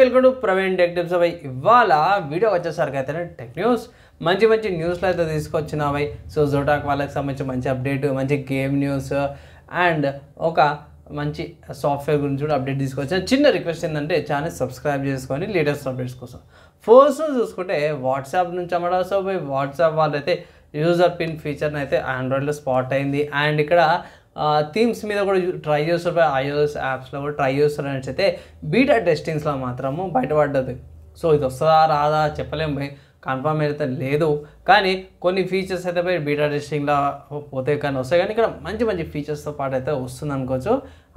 Welcome to Praveen tech tips. అవి ఇవాళ video వచ్చేసరికి అయితే టెక్ న్యూస్ మంచి మంచి న్యూస్లో అయితే తీసుకొచ్చినవి. సో జోటాక్ వాళ్ళకి సంబంధించి మంచి అప్డేట్, మంచి గేమ్ న్యూస్ అండ్ ఒక మంచి సాఫ్ట్వేర్ గురించి కూడా అప్డేట్ తీసుకొచ్చిన. చిన్న రిక్వెస్ట్ ఏంటంటే ఛానల్ సబ్స్క్రైబ్ చేసుకొని లేటెస్ట్ అప్డేట్స్ కోసం ఫోర్స్ చూసుకుంటే వాట్సాప్ నుంచి అమ్మడా. సో వాట్సాప్ వాళ్ళైతే యూజర్ పిన్ ఫీచర్ని అయితే ఆండ్రాయిడ్లో స్పాట్ అయింది అండ్ ఇక్కడ థీమ్స్ మీద కూడా ట్రై చేస్తారు, ఐఓఎస్ యాప్స్లో కూడా ట్రై చేస్తారు అనేసి అయితే బీటా టెస్టింగ్స్లో మాత్రము బయటపడ్డది. సో ఇది వస్తుందా రాదా చెప్పలేము, కన్ఫర్మ్ అయితే లేదు. కానీ కొన్ని ఫీచర్స్ అయితే పోయి బీటా టెస్టింగ్లో పోతే కానీ వస్తాయి, కానీ ఇక్కడ మంచి మంచి ఫీచర్స్తో పాటు అయితే వస్తుంది అనుకోవచ్చు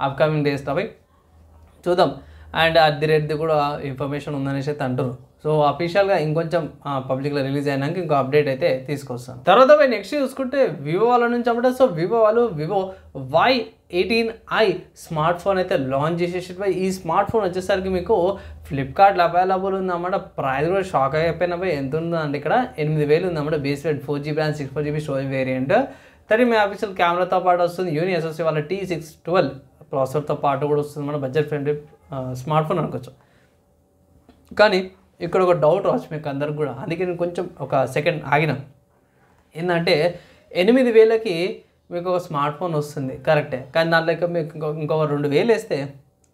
అప్కమింగ్ డేస్లో. పోయి చూద్దాం. అండ్ అట్ ది రేట్ది కూడా ఇన్ఫర్మేషన్ ఉందనేసి అయితే అంటారు. సో అఫీషియల్గా ఇంకొంచెం పబ్లిక్లో రిలీజ్ అయినాక ఇంకో అప్డేట్ అయితే తీసుకొస్తాను. తర్వాత పోయి నెక్స్ట్ చూసుకుంటే వివో వాళ్ళ నుంచి అప్పుడు సో వివో వాళ్ళు వివో Y18i స్మార్ట్ ఫోన్ అయితే లాంచ్ చేసేసిపోయి. ఈ స్మార్ట్ ఫోన్ వచ్చేసరికి మీకు ఫ్లిప్కార్ట్లో అవైలబుల్ ఉందన్నమాట. ప్రైస్ కూడా షాక్ అయిపోయిన పోయి ఎంత ఉందంటే ఇక్కడ 8000 ఉందన్నమాట. Base rate 4GB and 64GB storage variant, 30 MP కెమెరాతో పాటు వస్తుంది. యూని ఎస్ఓసి వాళ్ళ T612 ప్రాసెసర్తో పాటు కూడా వస్తుంది అన్నమాట. బడ్జెట్ ఫ్రెండ్లీ స్మార్ట్ ఫోన్ అనుకోవచ్చు. కానీ ఇక్కడ ఒక డౌట్ రావచ్చు మీకు అందరికి కూడా, అందుకే నేను కొంచెం ఒక సెకండ్ ఆగిన. ఏంటంటే 8000కి మీకు ఒక స్మార్ట్ ఫోన్ వస్తుంది కరెక్టే, కానీ దాంట్లో మీకు ఇంకొక 2000 వేస్తే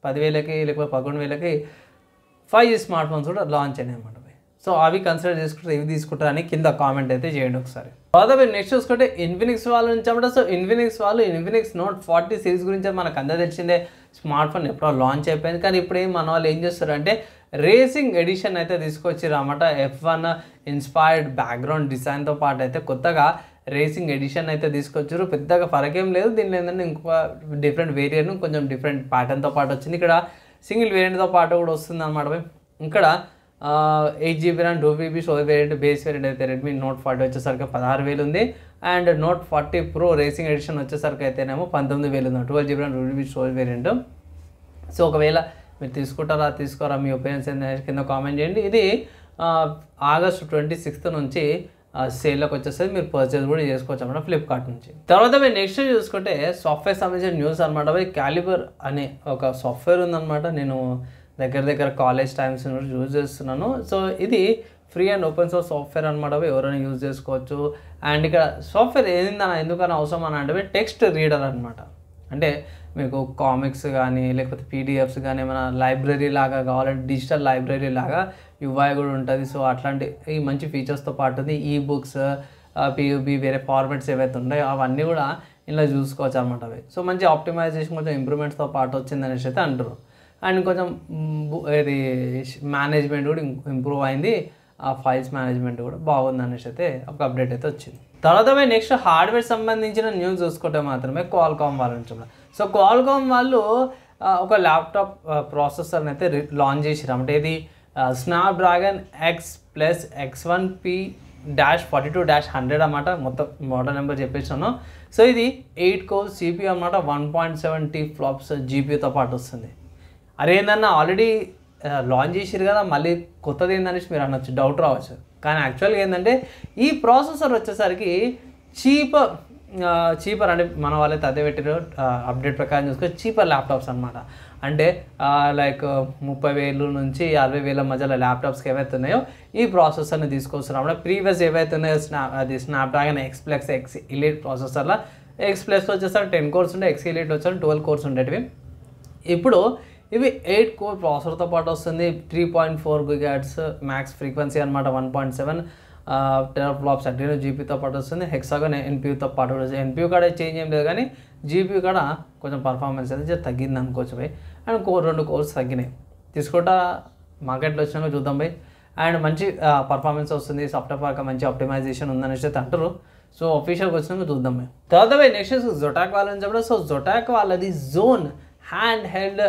10,000కి లేకపోతే 11,000కి 5G స్మార్ట్ ఫోన్స్ కూడా లాంచ్ అయినాయి అన్నమాట. సో అవి కన్సిడర్ చేసుకుంటారు, ఇవి తీసుకుంటారు అని కింద కామెంట్ అయితే చేయండి ఒకసారి. తర్వాత మీరు నెక్స్ట్ చూసుకుంటే ఇన్ఫినిక్స్ వాళ్ళ నుంచి అన్నమాట. సో ఇన్ఫినిక్స్ వాళ్ళు ఇన్ఫినిక్స్ నోట్ 40 సిరీస్ గురించి మనకు అందరూ తెలిసిందే, స్మార్ట్ ఫోన్ ఎప్పుడో లాంచ్ అయిపోయింది. కానీ ఇప్పుడు ఏం మన వాళ్ళు ఏం చేస్తారంటే రేసింగ్ ఎడిషన్ అయితే తీసుకొచ్చారు అన్నమాట. F1 ఇన్స్పైర్డ్ బ్యాక్గ్రౌండ్ డిజైన్తో పాటు అయితే కొత్తగా రేసింగ్ ఎడిషన్ అయితే తీసుకొచ్చారు. పెద్దగా ఫరకేం లేదు, దీనిలో ఏంటంటే ఇంకొక డిఫరెంట్ వేరియంట్ కొంచెం డిఫరెంట్ ప్యాటర్న్తో పాటు వచ్చింది. ఇక్కడ సింగిల్ వేరియంట్తో పాటు కూడా వస్తుంది అన్నమాట. ఇక్కడ 8GB and 2GB so variant base variant అయితే రెడ్మీ నోట్ 40 వచ్చేసరికి 16000 ఉంది. And note 40 pro racing edition వచ్చేసరికి అయితేనేమో 19000 ఉంది, 12GB and 2GB storage variant. So ఒకవేళ మీరు తీసుకుంటారా తీసుకోరా మీ ఒపీనియన్స్ ఏంటంటే కింద కామెంట్ చేయండి. ఇది August 26 నుంచి సేల్లోకి వచ్చేసరికి మీరు పర్చేస్ కూడా చేసుకోవచ్చు అన్నమాట ఫ్లిప్కార్ట్ నుంచి. తర్వాత మీరు నెక్స్ట్ చూసుకుంటే సాఫ్ట్వేర్ సంబంధించిన న్యూస్ అనమాట. అది క్యాలిబర్ అనే ఒక సాఫ్ట్వేర్ ఉందన్నమాట. నేను దగ్గర కాలేజ్ టైమ్స్ నుంచి యూజ్ చేస్తున్నాను. సో ఇది free and open source software అనమాట. ఎవరైనా యూజ్ చేసుకోవచ్చు. అండ్ ఇక్కడ సాఫ్ట్వేర్ ఏందన్నా ఎందుకన్నా అవసరం అని అంటే టెక్స్ట్ రీడర్ అనమాట. అంటే మీకు కామిక్స్ కానీ లేకపోతే పీడిఎఫ్స్ కానీ ఏమైనా లైబ్రరీ లాగా కావాలంటే డిజిటల్ లైబ్రరీ లాగా UI కూడా ఉంటుంది. సో అట్లాంటి ఈ మంచి ఫీచర్స్తో పాటు ఈ బుక్స్ PUB వేరే ఫార్మాట్స్ ఏవైతే ఉంటాయో అవన్నీ కూడా ఇలా చూసుకోవచ్చు అనమాట. అవి సో మంచి ఆప్టిమైజేషన్ కొంచెం ఇంప్రూవ్మెంట్స్తో పాటు వచ్చిందనేసి అయితే అంటారు. అండ్ కొంచెం ఇది మేనేజ్మెంట్ కూడా ఇంప్రూవ్ అయింది, ఆ ఫైల్స్ మేనేజ్మెంట్ కూడా బాగుంది అనేసి అయితే ఒక అప్డేట్ అయితే వచ్చింది. తర్వాత పోయి నెక్స్ట్ హార్డ్వేర్ సంబంధించిన న్యూస్ చూసుకుంటే మాత్రమే క్వాల్కామ్ వాళ్ళ నుంచి. సో క్వాల్కామ్ వాళ్ళు ఒక ల్యాప్టాప్ ప్రాసెసర్ని అయితే లాంచ్ చేసారు అంటే ఇది Snapdragon X Plus X1P-42-100 అన్నమాట. మొత్తం మోడల్ నెంబర్ చెప్పేసాను. సో ఇది 8 కోర్ CPU అన్నమాట, 1.7 TFLOPS GPUతో పాటు వస్తుంది. అదేందన్నా ఆల్రెడీ లాంచ్ చేసారు కదా మళ్ళీ కొత్తది ఏందనేసి మీరు అనొచ్చు, డౌట్ రావచ్చు. కానీ యాక్చువల్గా ఏంటంటే ఈ ప్రాసెసర్ వచ్చేసరికి చీపర్ అంటే మన వాళ్ళైతే అదే పెట్టారు అప్డేట్ ప్రకారం చూసుకొని చీపర్ ల్యాప్టాప్స్ అనమాట. అంటే లైక్ 30,000 నుంచి 60,000 మధ్యలో ల్యాప్టాప్స్కి ఏవైతే ఉన్నాయో ఈ ప్రాసెసర్ని తీసుకొస్తున్నాం అన్నమాట. ప్రీవియస్ ఏవైతే ఉన్నాయో Snapdragon X Plus X Elite ప్రాసెసర్లో X Plus వచ్చేసరికి 10 cores ఉండే, X Elite వచ్చేసరికి 12 cores ఉండేటివి. ఇప్పుడు ఇవి 8 కోర్ ప్రాసెసర్తో పాటు వస్తుంది. 3.4 GHz మ్యాక్స్ ఫ్రీక్వెన్సీ అనమాట, 1.7 TFLOPS అడ్రీనో GPUతో పాటు వస్తుంది. హెక్సాగన్ NPUతో పాటు వస్తుంది. NPU కూడా చేంజ్ ఏం లేదు, కానీ GPU కూడా కొంచెం పర్ఫార్మెన్స్ అనేది తగ్గింది అనుకోవచ్చు పోయి. అండ్ 2 cores తగ్గినాయి తీసుకుంటా మార్కెట్లో వచ్చినాక చూద్దాం పోయి. అండ్ మంచి పర్ఫార్మెన్స్ వస్తుంది, సాఫ్ట్వేర్ పరంగా మంచి ఆప్టిమైజేషన్ ఉందనేసి అంటారు. సో అఫీషియల్గా వచ్చినాక చూద్దాం పోయి. తర్వాత పోయి నెక్స్ట్ జొటాక్ వాళ్ళ నుంచి. సో జొటాక్ వాళ్ళది జోన్ హ్యాండ్ హెల్డ్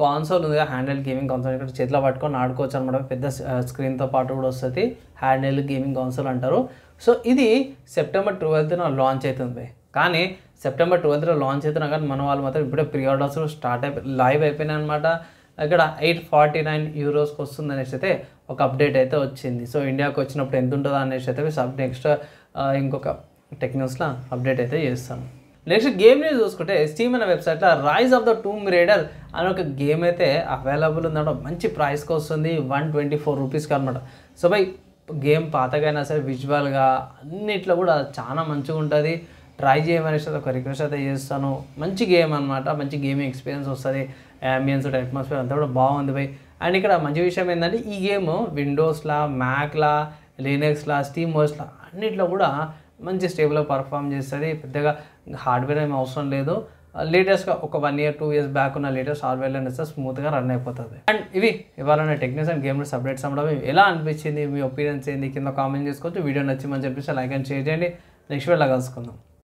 కాన్సోల్ ఉంది కదా, హ్యాండ్ హెల్డ్ గేమింగ్ కాన్సోల్. ఇక్కడ చేతిలో పట్టుకొని ఆడుకోవచ్చు అనమాట. పెద్ద స్క్రీన్తో పాటు కూడా వస్తుంది, హ్యాండ్ హెల్డ్ గేమింగ్ కాన్సోల్ అంటారు. సో ఇది September 12th లాంచ్ అవుతుంది. కానీ September 12th లాంచ్ అవుతున్నా కానీ మన వాళ్ళు మాత్రం ఇప్పుడే ప్రీ ఆర్డర్స్ స్టార్ట్ లైవ్ అయిపోయినాయి అనమాట. ఇక్కడ €849కి వస్తుంది అనేసి అయితే ఒక అప్డేట్ అయితే వచ్చింది. సో ఇండియాకి వచ్చినప్పుడు ఎంత ఉంటుందో అనేసి అయితే నెక్స్ట్ ఇంకొక టెక్ న్యూస్లో అప్డేట్ అయితే చేస్తాను. నెక్స్ట్ గేమ్ న్యూస్ చూసుకుంటే స్టీమ్ అనే వెబ్సైట్లో rise of the tomb rider అనే ఒక గేమ్ అయితే అవైలబుల్ ఉందన్నమాట. మంచి ప్రైస్కి వస్తుంది, 124 రూపీస్కి అనమాట. సో బై గేమ్ పాతకైనా సరే విజువల్గా అన్నిట్లో కూడా చాలా మంచిగా ఉంటుంది. ట్రై చేయమనేసి ఒక రిక్వెస్ట్ అయితే చేస్తాను. మంచి గేమ్ అనమాట, మంచి గేమింగ్ ఎక్స్పీరియన్స్ వస్తుంది. అంబియన్స్ అట్మాస్ఫియర్ అంతా కూడా బాగుంది బై. అండ్ ఇక్కడ మంచి విషయం ఏంటంటే ఈ గేమ్ విండోస్లా, మ్యాక్లా, లినక్స్లా, స్టీమ్ ఓఎస్లా అన్నిట్లో కూడా మంచి స్టేబుల్గా పర్ఫామ్ చేస్తుంది. పెద్దగా హార్డ్వేర్ ఏమి అవసరం లేదు. లేటెస్ట్గా ఒక 1 year 2 years బ్యాక్ ఉన్న లేటెస్ట్ హార్డ్వేర్లో ఇస్తే స్మూత్గా రన్ అయిపోతుంది. అండ్ ఇవి ఇవాళ టెక్నిక్స్ అండ్ గేమ్ అప్డేట్స్ అవ్వడం. ఎలా అనిపించింది, మీ ఒపీనియన్స్ ఏంది, కింద కామెంట్ చేసుకోవచ్చు. వీడియో నచ్చిందని చెప్పేసి లైక్ అండ్ షేర్ చేయండి. నెక్స్ట్ వీడియోలో కలుసుకుందాం.